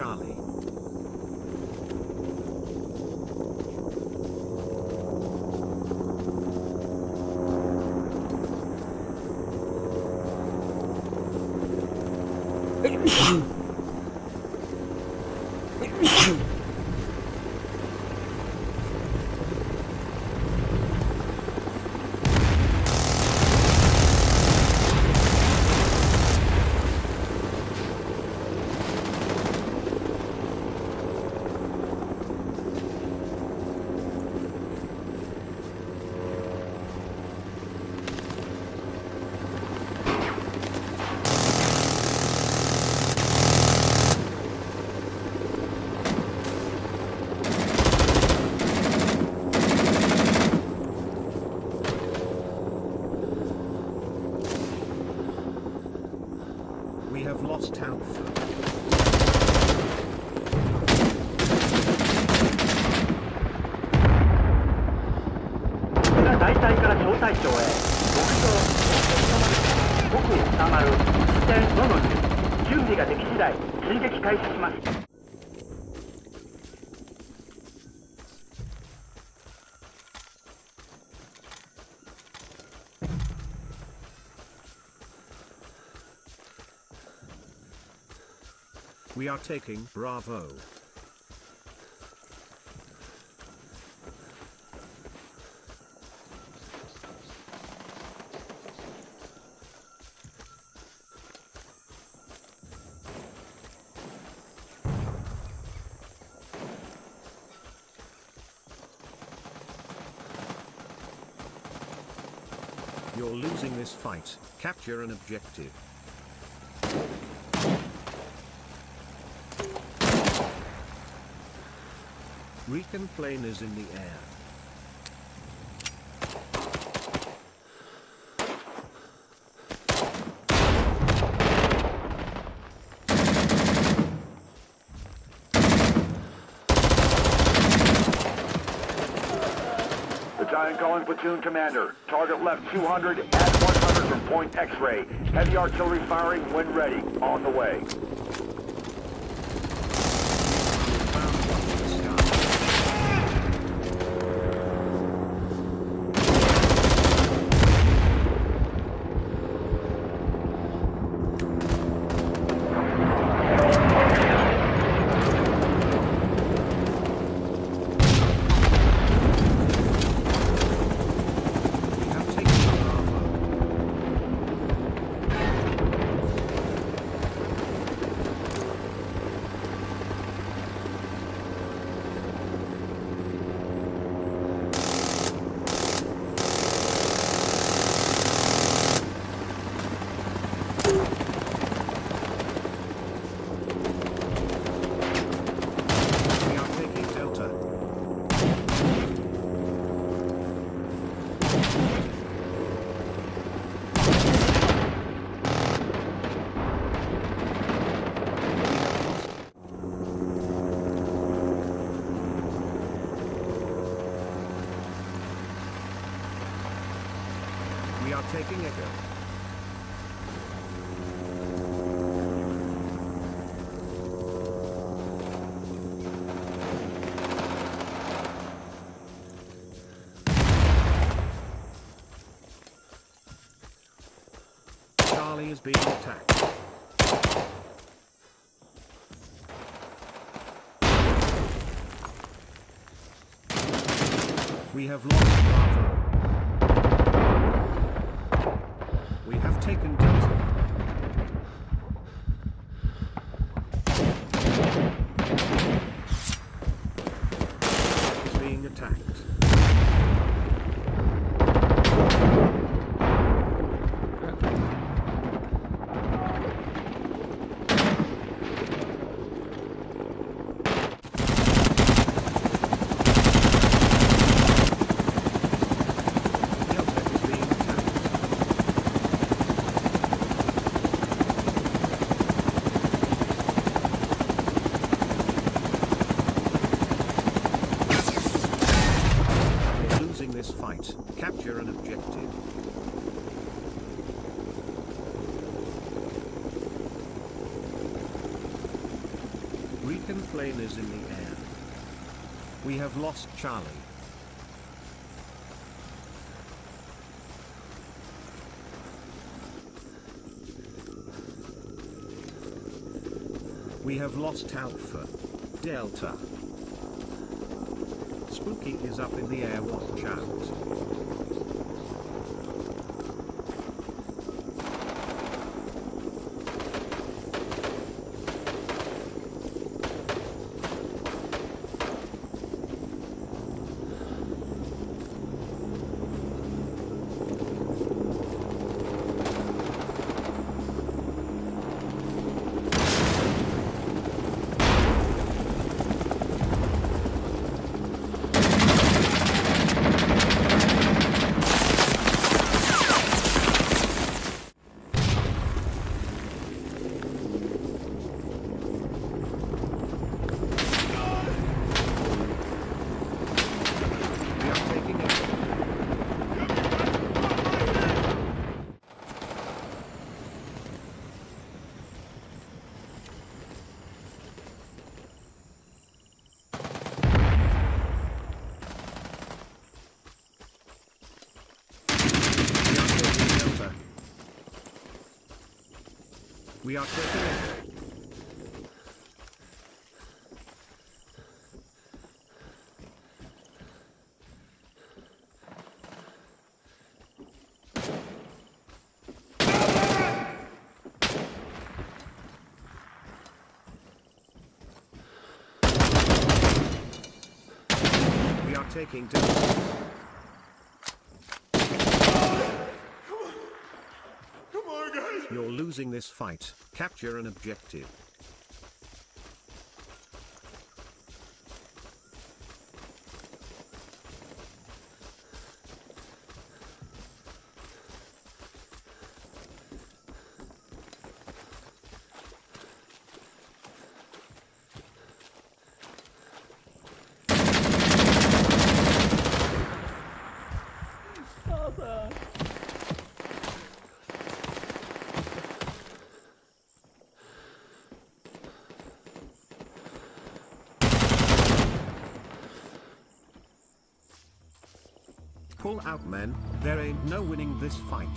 Charlie. We are taking Bravo. You're losing this fight. Capture an objective. Recon plane is in the air. Battalion Collins platoon commander. Target left 200 at 100 from point X-ray. Heavy artillery firing when ready. On the way. Taking Echo. Charlie is being attacked. We have lost Bravo. Taken Delta. Is being attacked. Delta is being attacked. Rican plane is in the air. We have lost Charlie. We have lost Alpha. Delta. Spooky is up in the air, watch out. We are taking it. We are taking down. You're losing this fight. Capture an objective. Pull out, men, there ain't no winning this fight.